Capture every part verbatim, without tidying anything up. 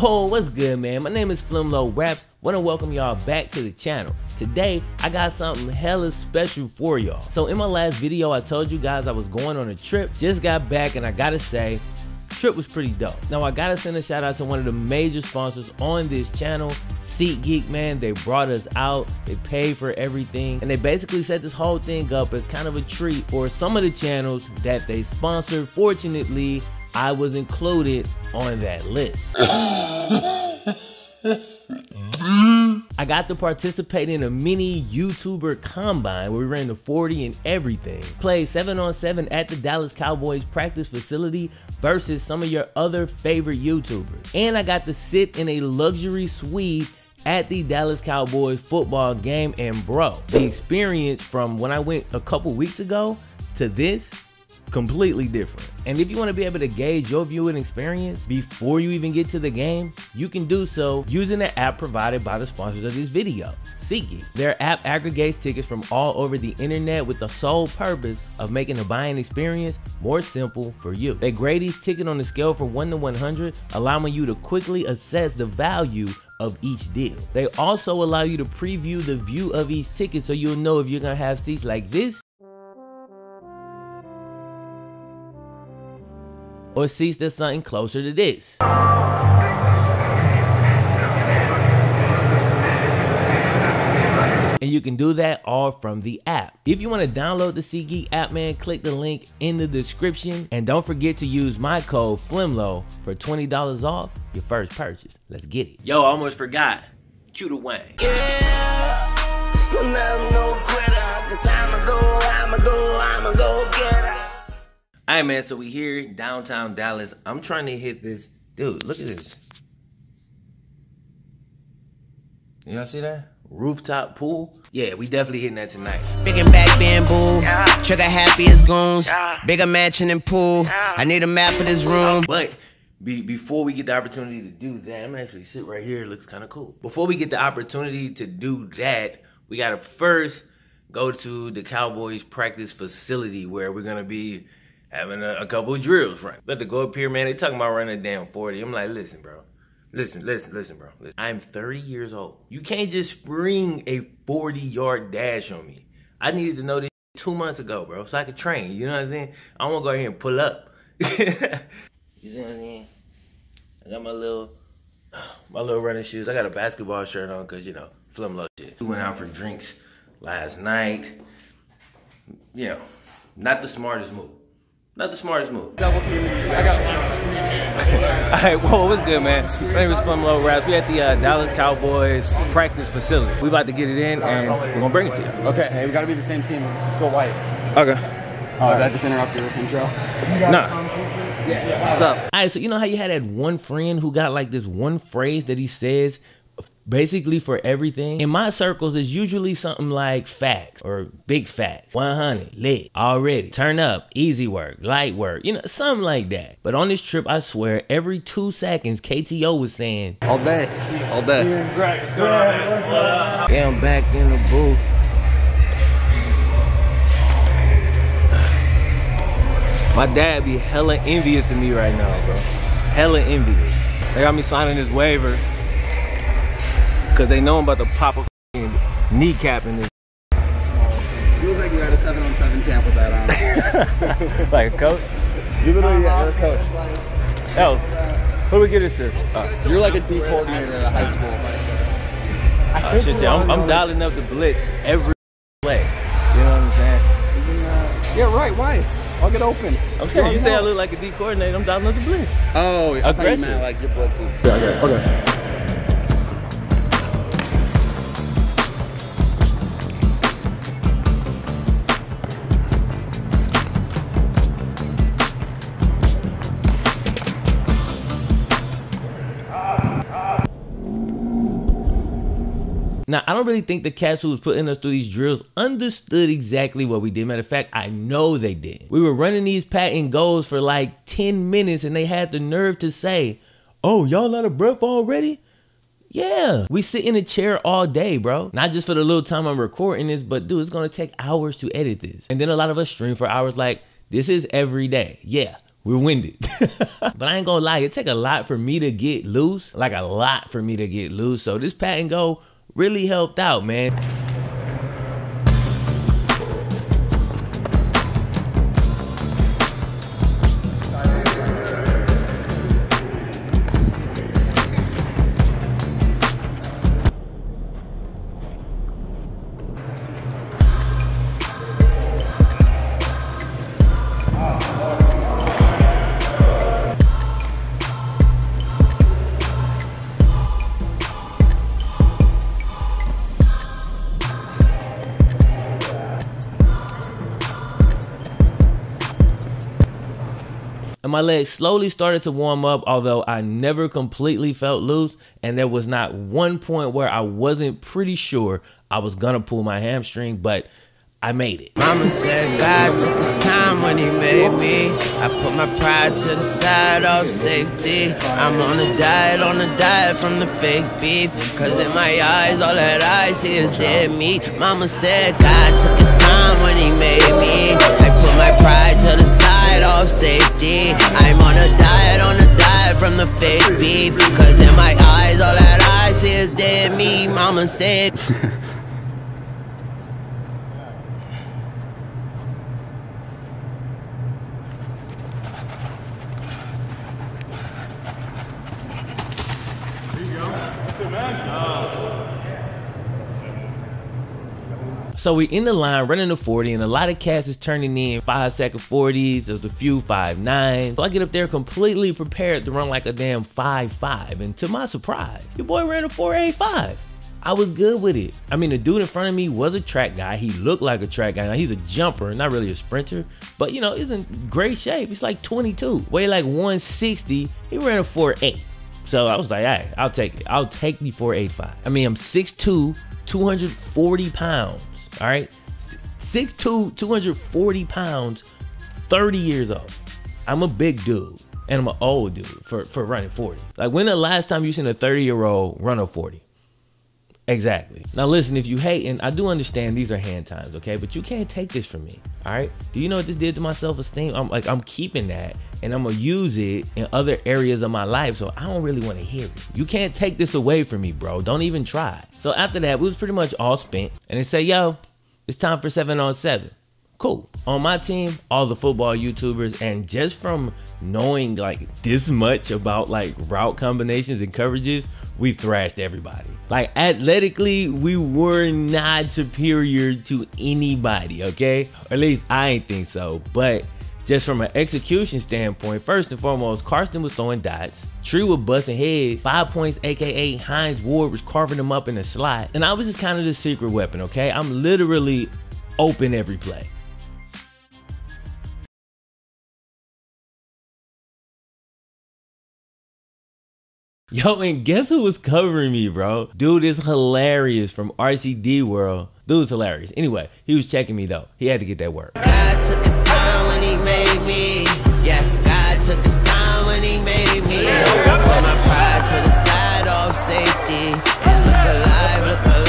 Yo, what's good, man? My name is FlemLo Raps. Want to welcome y'all back to the channel. Today, I got something hella special for y'all. So in my last video, I told you guys I was going on a trip. Just got back, and I gotta say, trip was pretty dope. Now I gotta send a shout out to one of the major sponsors on this channel, SeatGeek, man. They brought us out, they paid for everything, and they basically set this whole thing up as kind of a treat for some of the channels that they sponsored. Fortunately, I was included on that list. I got to participate in a mini YouTuber combine where we ran the forty and everything. Played seven on seven at the Dallas Cowboys practice facility versus some of your other favorite YouTubers. And I got to sit in a luxury suite at the Dallas Cowboys football game. And bro, the experience from when I went a couple weeks ago to this, completely different. And if you want to be able to gauge your viewing experience before you even get to the game, you can do so using the app provided by the sponsors of this video, SeatGeek. Their app aggregates tickets from all over the internet with the sole purpose of making the buying experience more simple for you. They grade each ticket on a scale from one to one hundred, allowing you to quickly assess the value of each deal. They also allow you to preview the view of each ticket so you'll know if you're gonna have seats like this or seats that's something closer to this. And you can do that all from the app. If you want to download the SeatGeek app, man, click the link in the description. And don't forget to use my code FlemLo for twenty dollars off your first purchase. Let's get it. Yo, I almost forgot. Cue the Wayne. Yeah, you'll never know quitter, 'cause I'ma go, I'ma go, I'ma go get her. All right, man, so we here, downtown Dallas. I'm trying to hit this. Dude, look at this. Y'all see that? Rooftop pool? Yeah, we definitely hitting that tonight. Big and back bamboo. Yeah. Trigger happy as goons. Yeah. Bigger mansion and pool. Yeah. I need a map of this room. But be, before we get the opportunity to do that, I'm actually sitting right here. It looks kind of cool. Before we get the opportunity to do that, we got to first go to the Cowboys practice facility where we're going to be having a, a couple of drills run. But to go up here, man, they talking about running a damn forty. I'm like, listen, bro. Listen, listen, listen, bro. Listen. I'm thirty years old. You can't just spring a forty-yard dash on me. I needed to know this two months ago, bro, so I could train. You know what I'm saying? I want to go out here and pull up. You see what I'm saying? I got my little, my little running shoes. I got a basketball shirt on because, you know, FlemLo shit. We went out for drinks last night. You know, not the smartest move. Not the smartest move. I got All right, whoa, what's good, man? My name is FlemLo Raps. We at the uh, Dallas Cowboys practice facility. We about to get it in, and we're gonna bring it to you. Okay, hey, we gotta be the same team. Let's go white. Okay. Oh, uh, did I just interrupt your intro? Nah. Yeah. What's up? All right, so you know how you had that one friend who got like this one phrase that he says basically for everything? In my circles, it's usually something like facts or big facts, one hundred, lit, already, turn up, easy work, light work, you know, something like that. But on this trip, I swear, every two seconds, K T O was saying, all day, all day. Yeah, I'm back in the booth. My dad be hella envious of me right now, bro. Hella envious. They got me signing this waiver, cause they know I'm about to pop a kneecap in this. You look like you had a seven on seven camp with that on. Like a coach? You literally had a coach. Hell, who do we get this to? Uh, You're like a D coordinator at a high school. Uh, shit, yeah, I'm, I'm dialing up the blitz every play. You know what I'm saying? Yeah, right. Why? I'll get open. I'm saying you, you say I look like a D coordinator. I'm dialing up the blitz. Oh, yeah. Aggressive. I thought you meant like your blitz. Yeah, okay. Okay. Now, I don't really think the cats who was putting us through these drills understood exactly what we did. Matter of fact, I know they did. We were running these patent goals for like ten minutes and they had the nerve to say, oh, y'all out of breath already? Yeah. We sit in a chair all day, bro. Not just for the little time I'm recording this, but dude, it's gonna take hours to edit this. And then a lot of us stream for hours like, this is every day. Yeah, we're winded. But I ain't gonna lie, it take a lot for me to get loose, like a lot for me to get loose. So this pat and go really helped out, man. My legs slowly started to warm up, although I never completely felt loose, and there was not one point where I wasn't pretty sure I was gonna pull my hamstring, but I made it. Mama said God took his time when he made me. I put my pride to the side of safety. I'm on a diet, on a diet from the fake beef, cause in my eyes, all that I see is dead meat. Mama said God took his time when he made me. I put my pride to the side of safety. I'm on a diet, on a diet from the fake beef, cause in my eyes, all that I see is dead meat. Mama said. So we in the line running the forty, and a lot of cats is turning in five second forties, there's a few five nines. So I get up there completely prepared to run like a damn five five, and to my surprise, your boy ran a four eighty-five. I was good with it. I mean, the dude in front of me was a track guy. He looked like a track guy. Now he's a jumper, not really a sprinter, but you know, he's in great shape. He's like twenty-two, weigh like one sixty. He ran a four eight. So I was like, all right, I'll take it. I'll take the four eighty-five. I mean, I'm six two, two hundred forty pounds. All right, six two, two hundred forty pounds, thirty years old. I'm a big dude, and I'm an old dude for, for running forty. Like, when the last time you seen a thirty year old run a forty? Exactly. Now listen, if you hating, I do understand these are hand times, okay? But you can't take this from me, all right? Do you know what this did to my self-esteem? I'm like, I'm keeping that, and I'm gonna use it in other areas of my life, so I don't really wanna hear it. You can't take this away from me, bro. Don't even try. So after that, we was pretty much all spent, and they say, yo, it's time for seven on seven. Cool. On my team, all the football YouTubers, and just from knowing like this much about like route combinations and coverages, we thrashed everybody. Like, athletically, we were not superior to anybody, okay? Or at least I ain't think so. But just from an execution standpoint, first and foremost, Carson was throwing dots, Tree was busting heads, five points, A K A Hines Ward was carving them up in the slot, and I was just kind of the secret weapon, okay? I'm literally open every play. Yo, and guess who was covering me, bro? Dude is hilarious from R C D World. Dude's hilarious. Anyway, he was checking me though. He had to get that work. God took his time when he made me. Yeah, God took his time when he made me. Yeah. Put my pride to the side of safety. And look alive, look alive.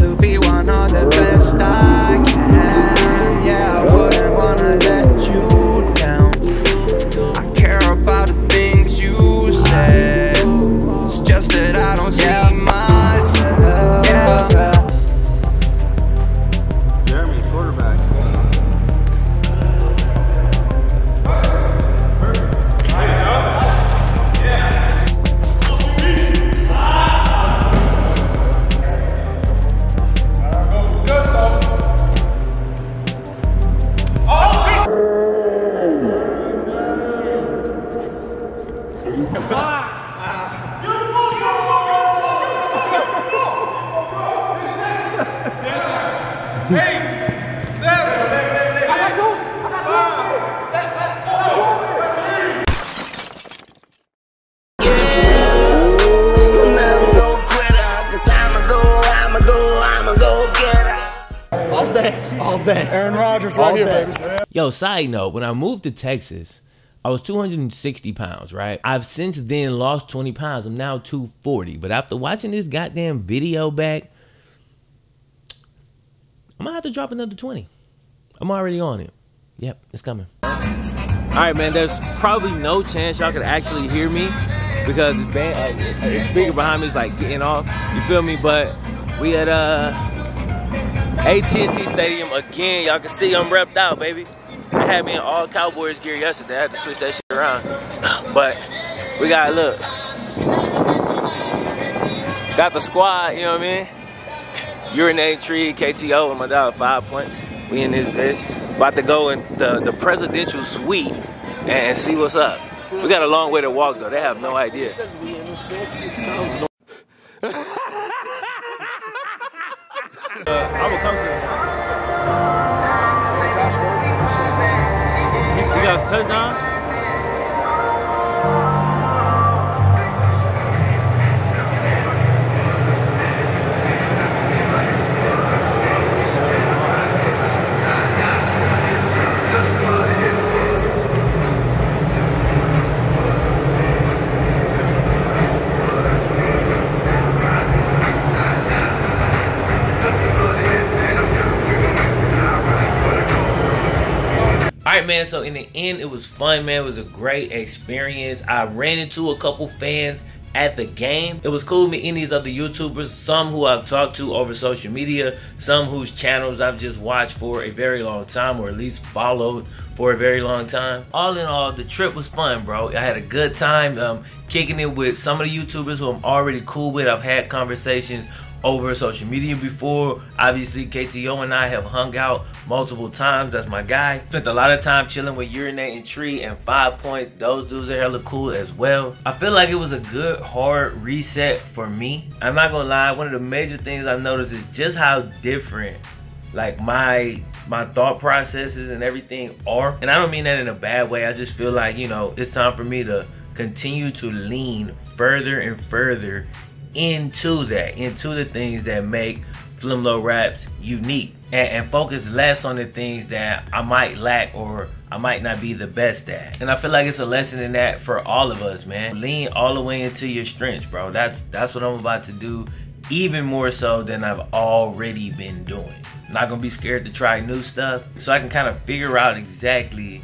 To be one of All day, all day. Aaron Rodgers right here, baby. Yo, side note, when I moved to Texas, I was two hundred sixty pounds, right? I've since then lost twenty pounds. I'm now two forty. But after watching this goddamn video back, I'm going to have to drop another twenty. I'm already on it. Yep, it's coming. All right, man, there's probably no chance y'all could actually hear me because it's band, uh, the speaker behind me is like getting off. You feel me? But we at uh, A T and T Stadium again. Y'all can see I'm repped out, baby. I had me in all Cowboys gear yesterday. I had to switch that shit around. But we got, look. Got the squad, you know what I mean? Urinating Tree, K T O, and my dog, five points. We in this bitch. About to go in the, the presidential suite and see what's up. We got a long way to walk, though. They have no idea. uh, I will come to them. Touchdown. Man, so in the end, it was fun, man. It was a great experience. I ran into a couple fans at the game. It was cool meeting these other YouTubers, some who I've talked to over social media, some whose channels I've just watched for a very long time, or at least followed for a very long time. All in all, the trip was fun, bro. I had a good time um, kicking it with some of the YouTubers who I'm already cool with. I've had conversations over social media before. Obviously, K T O and I have hung out multiple times. That's my guy. Spent a lot of time chilling with Urinating Tree and Five Points. Those dudes are hella cool as well. I feel like it was a good hard reset for me. I'm not gonna lie, one of the major things I noticed is just how different like my my thought processes and everything are. And I don't mean that in a bad way. I just feel like, you know, it's time for me to continue to lean further and further into that, into the things that make FlemLo Raps unique, and, and focus less on the things that I might lack or I might not be the best at. And I feel like it's a lesson in that for all of us, man. Lean all the way into your strengths, bro. That's that's what I'm about to do, even more so than I've already been doing. I'm not gonna be scared to try new stuff, so I can kind of figure out exactly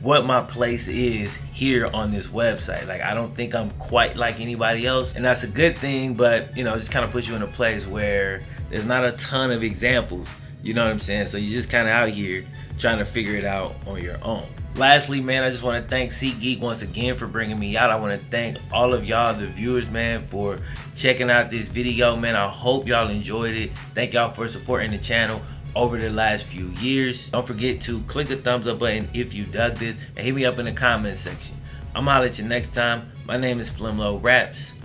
what my place is here on this website. Like, I don't think I'm quite like anybody else, and that's a good thing, but you know, it just kind of puts you in a place where there's not a ton of examples, you know what I'm saying? So you're just kind of out here trying to figure it out on your own. Lastly, man, I just want to thank SeatGeek once again for bringing me out. I want to thank all of y'all, the viewers, man, for checking out this video, man. I hope y'all enjoyed it. Thank y'all for supporting the channel over the last few years. Don't forget to click the thumbs up button if you dug this, and hit me up in the comments section. I'm gonna holler at you next time. My name is FlemLo Raps.